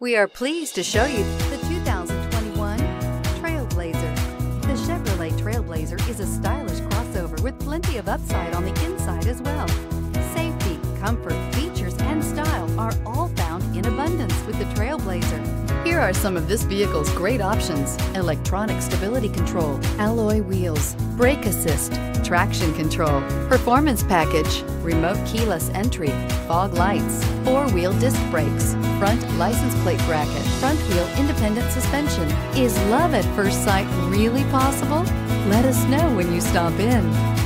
We are pleased to show you the 2021 TrailBlazer. The Chevrolet TrailBlazer is a stylish crossover with plenty of upside on the inside as well. Safety, comfort, features, and style are all found in abundance with the TrailBlazer. Here are some of this vehicle's great options: electronic stability control, alloy wheels, brake assist, traction control, performance package, remote keyless entry, fog lights, four-wheel disc brakes, front license plate bracket, front wheel independent suspension. Is love at first sight really possible? Let us know when you stop in.